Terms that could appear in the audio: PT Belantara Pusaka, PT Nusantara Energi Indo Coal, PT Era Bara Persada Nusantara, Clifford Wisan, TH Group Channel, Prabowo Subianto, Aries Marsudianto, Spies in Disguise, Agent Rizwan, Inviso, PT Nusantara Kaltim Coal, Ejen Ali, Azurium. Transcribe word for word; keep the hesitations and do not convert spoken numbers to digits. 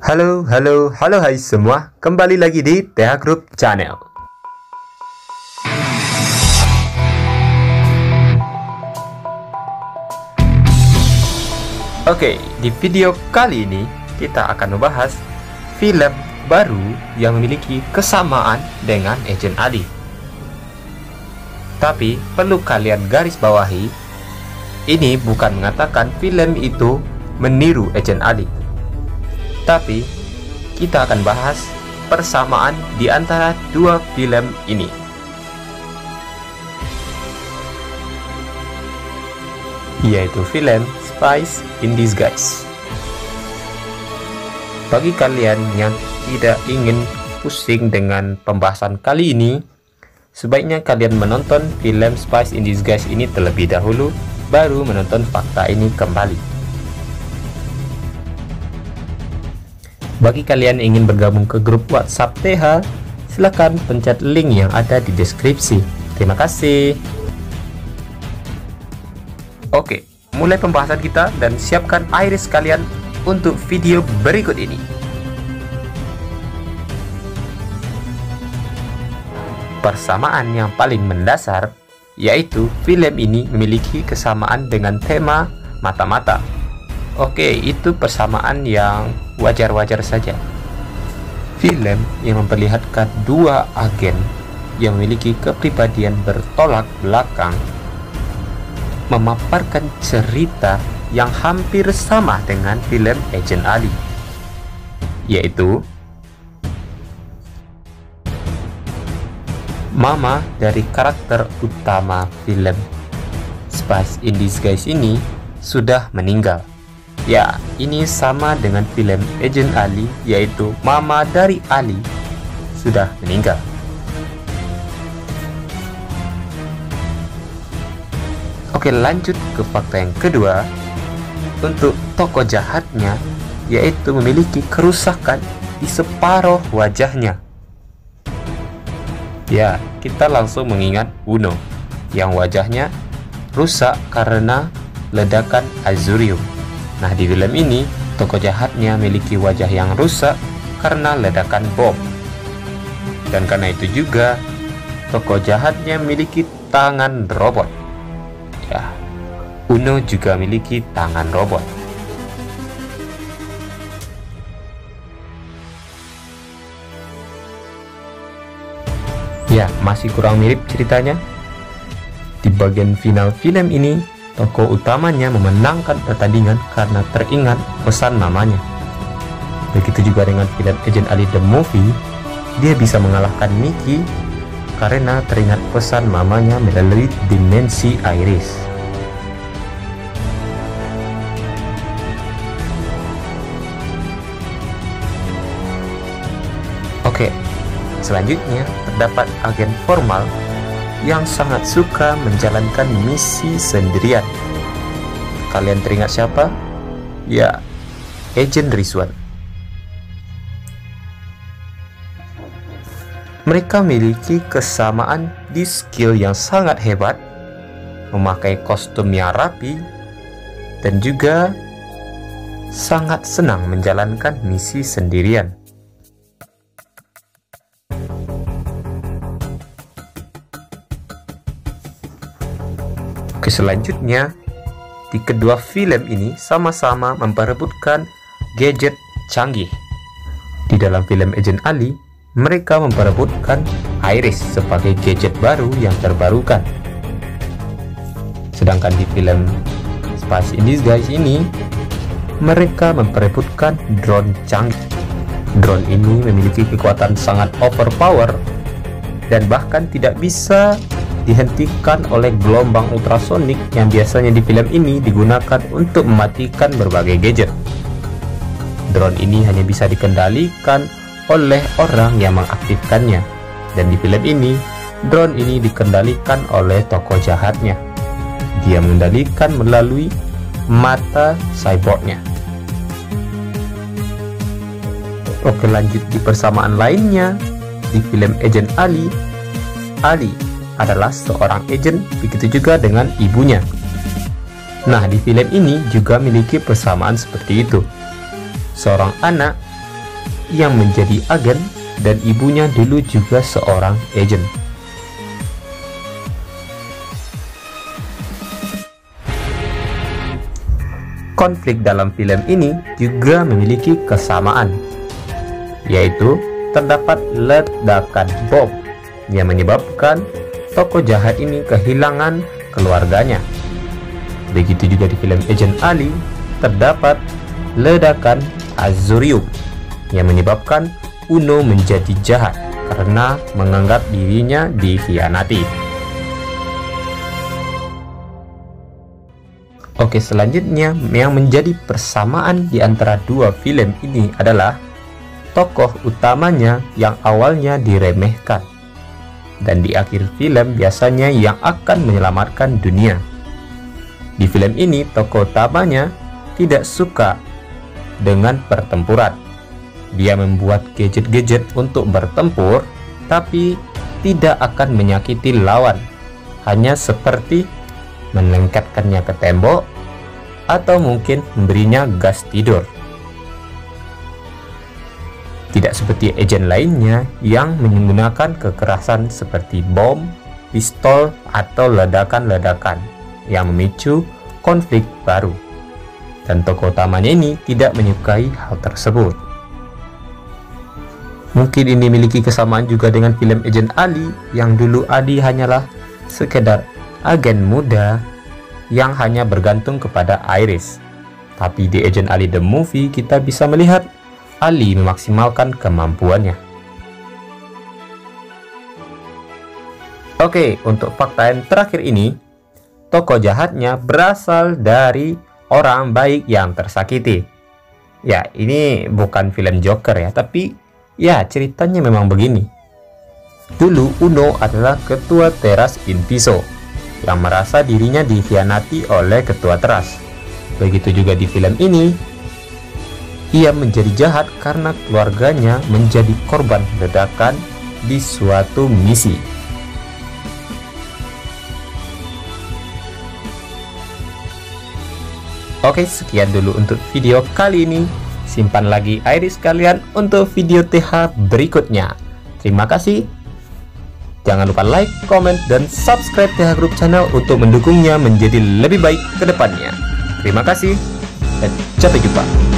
Halo, halo, halo hai semua, kembali lagi di T H Group Channel. Oke, di video kali ini kita akan membahas film baru yang memiliki kesamaan dengan Ejen Ali. Tapi perlu kalian garis bawahi, ini bukan mengatakan film itu meniru Ejen Ali. Tapi kita akan bahas persamaan di antara dua film ini. Yaitu film Spies in Disguise. Bagi kalian yang tidak ingin pusing dengan pembahasan kali ini, sebaiknya kalian menonton film Spies in Disguise ini terlebih dahulu, baru menonton fakta ini kembali. Bagi kalian yang ingin bergabung ke grup WhatsApp T H, silakan pencet link yang ada di deskripsi. Terima kasih. Oke, mulai pembahasan kita dan siapkan iris kalian untuk video berikut ini. Persamaan yang paling mendasar yaitu film ini memiliki kesamaan dengan tema mata-mata. Oke, itu persamaan yang wajar-wajar saja. Film yang memperlihatkan dua agen yang memiliki kepribadian bertolak belakang memaparkan cerita yang hampir sama dengan film Agent Ali, yaitu mama dari karakter utama film Spies in Disguise ini sudah meninggal. Ya, ini sama dengan film Ejen Ali, yaitu mama dari Ali sudah meninggal. Oke, lanjut ke fakta yang kedua. Untuk tokoh jahatnya, yaitu memiliki kerusakan di separuh wajahnya. Ya, kita langsung mengingat Uno yang wajahnya rusak karena ledakan Azurium. Nah, di film ini, tokoh jahatnya memiliki wajah yang rusak karena ledakan bom. Dan karena itu juga, tokoh jahatnya memiliki tangan robot. Ya, Uno juga memiliki tangan robot. Ya, masih kurang mirip ceritanya. Di bagian final film ini, tokoh utamanya memenangkan pertandingan karena teringat pesan mamanya. Begitu juga dengan film Agent Ali The Movie, dia bisa mengalahkan Mickey karena teringat pesan mamanya melalui dimensi iris. Oke, selanjutnya terdapat agen formal yang sangat suka menjalankan misi sendirian. Kalian teringat siapa? Ya, Agent Rizwan. Mereka memiliki kesamaan di skill yang sangat hebat, memakai kostum yang rapi, dan juga sangat senang menjalankan misi sendirian. Selanjutnya, di kedua film ini sama-sama memperebutkan gadget canggih. Di dalam film Ejen Ali, mereka memperebutkan iris sebagai gadget baru yang terbarukan. Sedangkan di film Spies in Disguise ini, mereka memperebutkan drone canggih. Drone ini memiliki kekuatan sangat overpower dan bahkan tidak bisa dihentikan oleh gelombang ultrasonik yang biasanya di film ini digunakan untuk mematikan berbagai gadget. Drone ini hanya bisa dikendalikan oleh orang yang mengaktifkannya, dan di film ini drone ini dikendalikan oleh tokoh jahatnya. Dia mengendalikan melalui mata cyborgnya. Oke, lanjut di persamaan lainnya. Di film Agent Ali, Ali adalah seorang agen, begitu juga dengan ibunya. Nah, di film ini juga memiliki persamaan seperti itu. seorang anak yang menjadi agen dan ibunya dulu juga seorang agen. Konflik dalam film ini juga memiliki kesamaan, yaitu terdapat ledakan bom yang menyebabkan tokoh jahat ini kehilangan keluarganya. Begitu juga di film Ejen Ali terdapat ledakan Azurium yang menyebabkan Uno menjadi jahat karena menganggap dirinya dikhianati. Oke, selanjutnya yang menjadi persamaan di antara dua film ini adalah tokoh utamanya yang awalnya diremehkan dan di akhir film biasanya yang akan menyelamatkan dunia. Di film ini tokoh utamanya tidak suka dengan pertempuran. Dia membuat gadget-gadget untuk bertempur tapi tidak akan menyakiti lawan, hanya seperti melengketkannya ke tembok atau mungkin memberinya gas tidur. Tidak seperti agen lainnya yang menggunakan kekerasan seperti bom, pistol, atau ledakan-ledakan yang memicu konflik baru. Dan tokoh utamanya ini tidak menyukai hal tersebut. Mungkin ini memiliki kesamaan juga dengan film Ejen Ali yang dulu Adi hanyalah sekedar agen muda yang hanya bergantung kepada Iris, tapi di Agent Ali The Movie kita bisa melihat Ali memaksimalkan kemampuannya. Oke, untuk fakta yang terakhir ini, tokoh jahatnya berasal dari orang baik yang tersakiti. Ya, ini bukan film Joker ya, tapi ya ceritanya memang begini. Dulu Uno adalah ketua teras Inviso yang merasa dirinya dikhianati oleh ketua teras. Begitu juga di film ini, ia menjadi jahat karena keluarganya menjadi korban ledakan di suatu misi. Oke, sekian dulu untuk video kali ini. Simpan lagi iris kalian untuk video T H berikutnya. Terima kasih. Jangan lupa like, comment, dan subscribe T H Group Channel untuk mendukungnya menjadi lebih baik ke depannya. Terima kasih dan sampai jumpa.